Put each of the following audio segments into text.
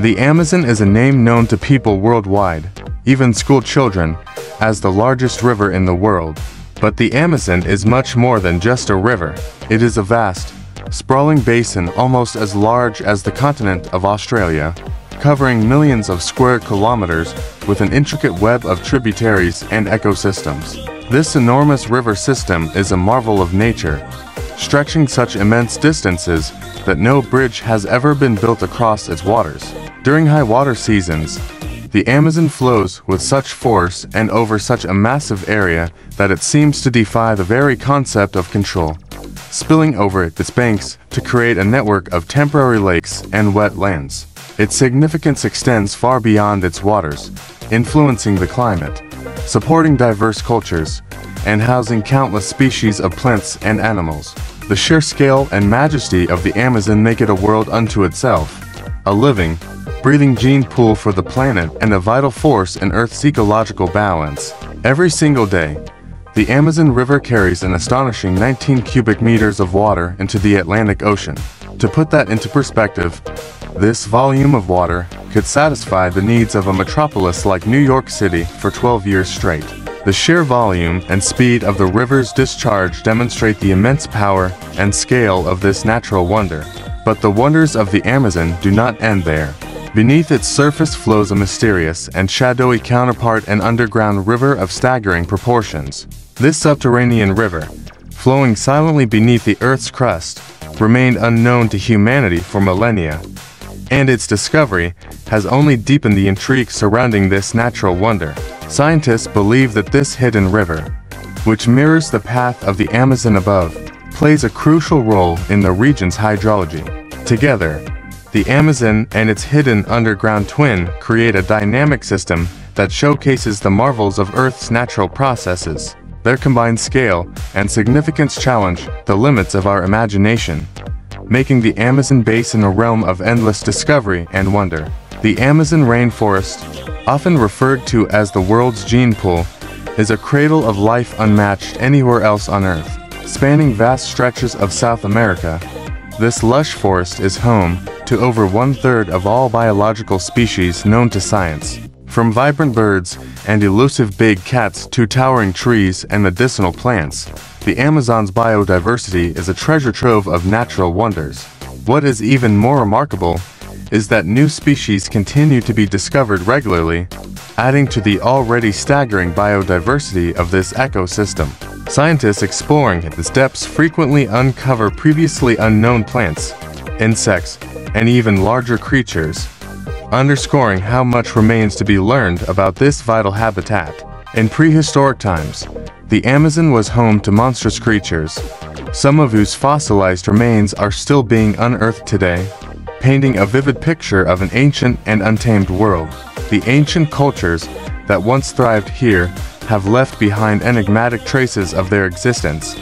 The Amazon is a name known to people worldwide, even school children, as the largest river in the world. But the Amazon is much more than just a river. It is a vast, sprawling basin almost as large as the continent of Australia, covering millions of square kilometers with an intricate web of tributaries and ecosystems. This enormous river system is a marvel of nature, stretching such immense distances that no bridge has ever been built across its waters. During high water seasons, the Amazon flows with such force and over such a massive area that it seems to defy the very concept of control, spilling over its banks to create a network of temporary lakes and wetlands. Its significance extends far beyond its waters, influencing the climate, supporting diverse cultures, and housing countless species of plants and animals. The sheer scale and majesty of the Amazon make it a world unto itself, a living, breathing gene pool for the planet and a vital force in Earth's ecological balance. Every single day, the Amazon River carries an astonishing 19 cubic meters of water into the Atlantic Ocean. To put that into perspective, this volume of water could satisfy the needs of a metropolis like New York City for 12 years straight. The sheer volume and speed of the river's discharge demonstrate the immense power and scale of this natural wonder. But the wonders of the Amazon do not end there. Beneath its surface flows a mysterious and shadowy counterpart, an underground river of staggering proportions. This subterranean river, flowing silently beneath the Earth's crust, remained unknown to humanity for millennia, and its discovery has only deepened the intrigue surrounding this natural wonder. Scientists believe that this hidden river, which mirrors the path of the Amazon above, plays a crucial role in the region's hydrology. Together, the Amazon and its hidden underground twin create a dynamic system that showcases the marvels of Earth's natural processes. Their combined scale and significance challenge the limits of our imagination, making the Amazon Basin a realm of endless discovery and wonder. The Amazon rainforest, often referred to as the world's gene pool, is a cradle of life unmatched anywhere else on Earth. Spanning vast stretches of South America, this lush forest is home to over one-third of all biological species known to science. From vibrant birds and elusive big cats to towering trees and medicinal plants, the Amazon's biodiversity is a treasure trove of natural wonders. What is even more remarkable is that new species continue to be discovered regularly, adding to the already staggering biodiversity of this ecosystem. Scientists exploring its depths frequently uncover previously unknown plants, insects, and even larger creatures, underscoring how much remains to be learned about this vital habitat. In prehistoric times, the Amazon was home to monstrous creatures, some of whose fossilized remains are still being unearthed today, painting a vivid picture of an ancient and untamed world. The ancient cultures that once thrived here have left behind enigmatic traces of their existence,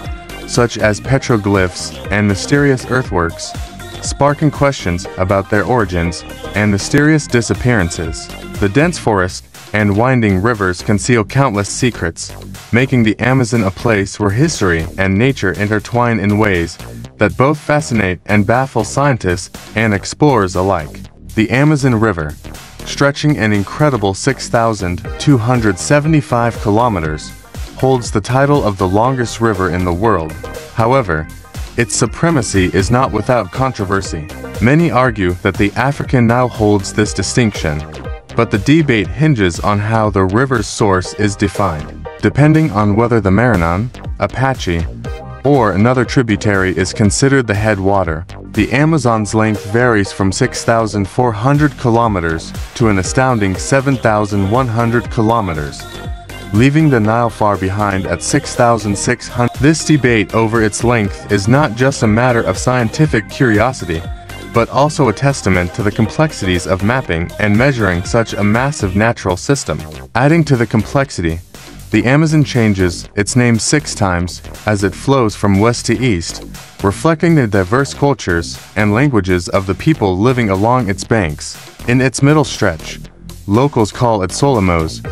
such as petroglyphs and mysterious earthworks, sparking questions about their origins and mysterious disappearances. The dense forest and winding rivers conceal countless secrets, making the Amazon a place where history and nature intertwine in ways that both fascinate and baffle scientists and explorers alike. The Amazon River, stretching an incredible 6,275 kilometers, holds the title of the longest river in the world. However, its supremacy is not without controversy. Many argue that the African Nile holds this distinction, but the debate hinges on how the river's source is defined. Depending on whether the Maranon, Apache, or another tributary is considered the headwater, the Amazon's length varies from 6,400 kilometers to an astounding 7,100 kilometers, leaving the Nile far behind at 6,600. This debate over its length is not just a matter of scientific curiosity, but also a testament to the complexities of mapping and measuring such a massive natural system. Adding to the complexity, the Amazon changes its name 6 times as it flows from west to east, reflecting the diverse cultures and languages of the people living along its banks. In its middle stretch, locals call it Solimões,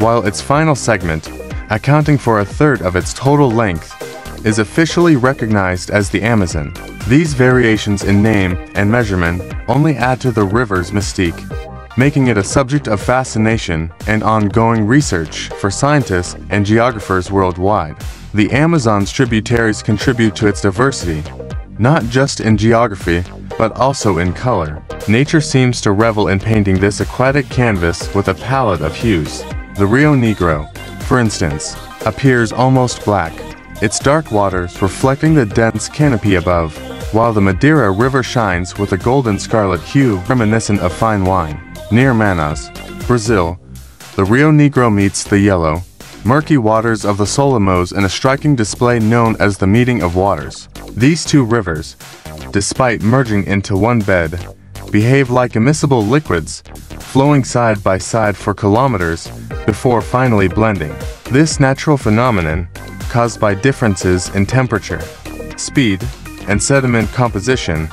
while its final segment, accounting for a third of its total length, is officially recognized as the Amazon. These variations in name and measurement only add to the river's mystique, making it a subject of fascination and ongoing research for scientists and geographers worldwide. The Amazon's tributaries contribute to its diversity, not just in geography, but also in color. Nature seems to revel in painting this aquatic canvas with a palette of hues. The Rio Negro, for instance, appears almost black, its dark waters reflecting the dense canopy above, while the Madeira River shines with a golden scarlet hue reminiscent of fine wine. Near Manaus, Brazil, the Rio Negro meets the yellow, murky waters of the Solimões in a striking display known as the Meeting of Waters. These two rivers, despite merging into one bed, behave like immiscible liquids, flowing side by side for kilometers before finally blending. This natural phenomenon, caused by differences in temperature, speed, and sediment composition,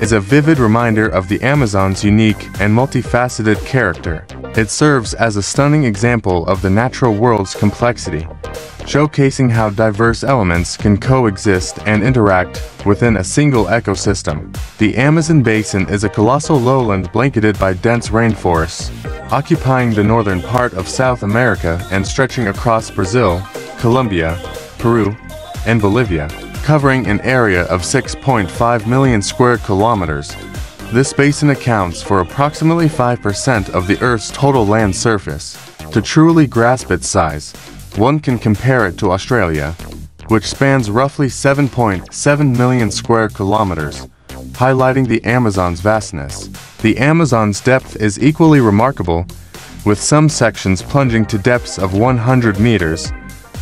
is a vivid reminder of the Amazon's unique and multifaceted character. It serves as a stunning example of the natural world's complexity, showcasing how diverse elements can coexist and interact within a single ecosystem. The Amazon Basin is a colossal lowland blanketed by dense rainforests, occupying the northern part of South America and stretching across Brazil, Colombia, Peru, and Bolivia. Covering an area of 6.5 million square kilometers, this basin accounts for approximately 5% of the Earth's total land surface. To truly grasp its size, one can compare it to Australia, which spans roughly 7.7 million square kilometers, highlighting the Amazon's vastness. The Amazon's depth is equally remarkable, with some sections plunging to depths of 100 meters,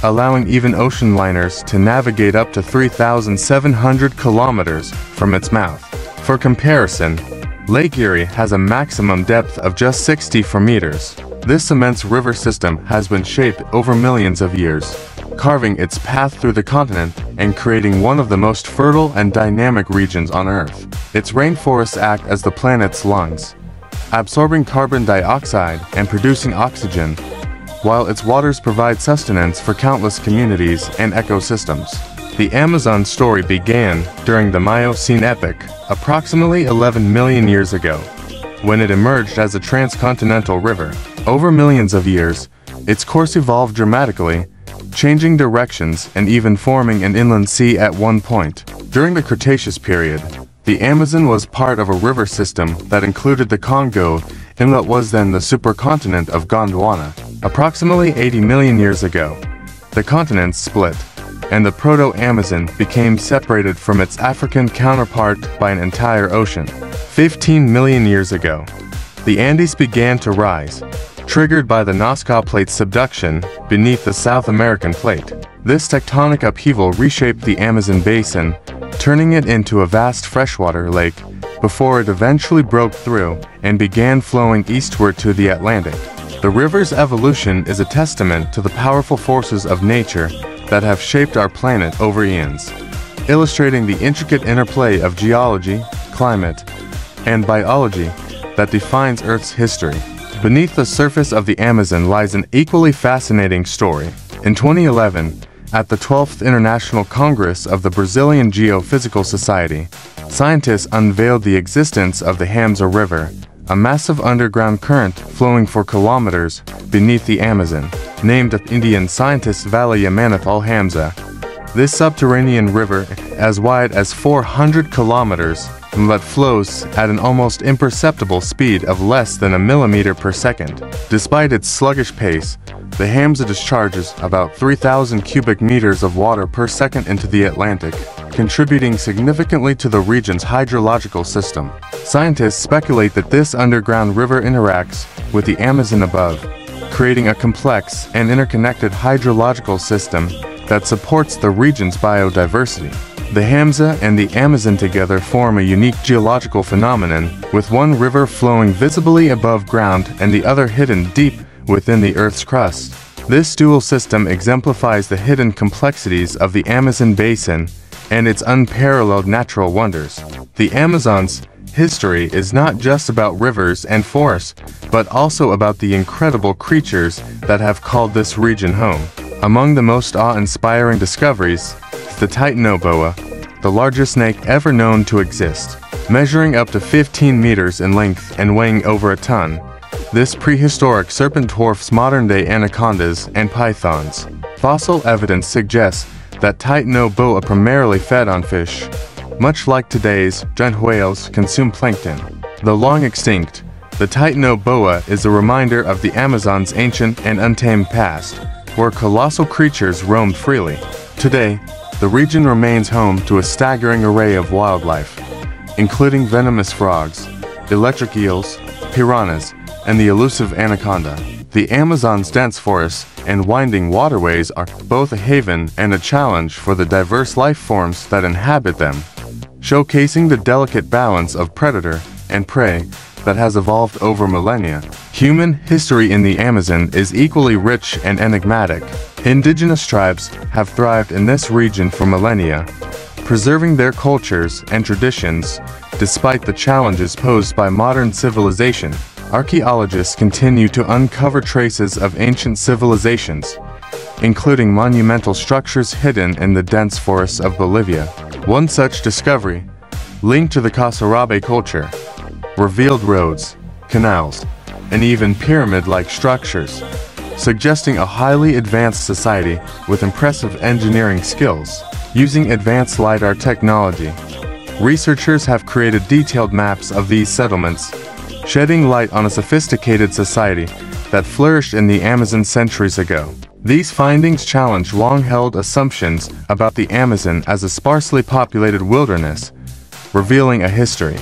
allowing even ocean liners to navigate up to 3,700 kilometers from its mouth. For comparison, Lake Erie has a maximum depth of just 64 meters. This immense river system has been shaped over millions of years, carving its path through the continent and creating one of the most fertile and dynamic regions on Earth. Its rainforests act as the planet's lungs, absorbing carbon dioxide and producing oxygen, while its waters provide sustenance for countless communities and ecosystems. The Amazon story began during the Miocene epoch, approximately 11 million years ago, when it emerged as a transcontinental river. Over millions of years, its course evolved dramatically, changing directions and even forming an inland sea at one point. During the Cretaceous period, the Amazon was part of a river system that included the Congo in what was then the supercontinent of Gondwana. Approximately 80 million years ago, the continents split, and the Proto-Amazon became separated from its African counterpart by an entire ocean. 15 million years ago, the Andes began to rise, triggered by the Nazca plate's subduction beneath the South American plate. This tectonic upheaval reshaped the Amazon basin, turning it into a vast freshwater lake before it eventually broke through and began flowing eastward to the Atlantic. The river's evolution is a testament to the powerful forces of nature that have shaped our planet over eons, illustrating the intricate interplay of geology, climate, and biology that defines Earth's history. Beneath the surface of the Amazon lies an equally fascinating story. In 2011, at the 12th International Congress of the Brazilian Geophysical Society, scientists unveiled the existence of the Hamza River, a massive underground current flowing for kilometers beneath the Amazon. Named after Indian scientist Valley Yamanath al-Hamza, this subterranean river, as wide as 400 kilometers, that flows at an almost imperceptible speed of less than 1 millimeter per second. Despite its sluggish pace, the Hamza discharges about 3,000 cubic meters of water per second into the Atlantic, contributing significantly to the region's hydrological system. Scientists speculate that this underground river interacts with the Amazon above, creating a complex and interconnected hydrological system that supports the region's biodiversity. The Hamza and the Amazon together form a unique geological phenomenon, with one river flowing visibly above ground and the other hidden deep within the Earth's crust. This dual system exemplifies the hidden complexities of the Amazon basin and its unparalleled natural wonders. The Amazon's history is not just about rivers and forests, but also about the incredible creatures that have called this region home. Among the most awe-inspiring discoveries, the Titanoboa, the largest snake ever known to exist. Measuring up to 15 meters in length and weighing over a ton, this prehistoric serpent dwarfs modern-day anacondas and pythons. Fossil evidence suggests that Titanoboa primarily fed on fish, much like today's giant whales consume plankton. Though long extinct, the Titanoboa is a reminder of the Amazon's ancient and untamed past, where colossal creatures roamed freely. Today, the region remains home to a staggering array of wildlife, including venomous frogs, electric eels, piranhas, and the elusive anaconda. The Amazon's dense forests and winding waterways are both a haven and a challenge for the diverse life forms that inhabit them, showcasing the delicate balance of predator and prey that has evolved over millennia. Human history in the Amazon is equally rich and enigmatic. Indigenous tribes have thrived in this region for millennia, preserving their cultures and traditions despite the challenges posed by modern civilization. Archaeologists continue to uncover traces of ancient civilizations, including monumental structures hidden in the dense forests of Bolivia. One such discovery, linked to the Casarabe culture, revealed roads, canals, and even pyramid-like structures, suggesting a highly advanced society with impressive engineering skills. Using advanced LiDAR technology, researchers have created detailed maps of these settlements, shedding light on a sophisticated society that flourished in the Amazon centuries ago. These findings challenge long-held assumptions about the Amazon as a sparsely populated wilderness, revealing a history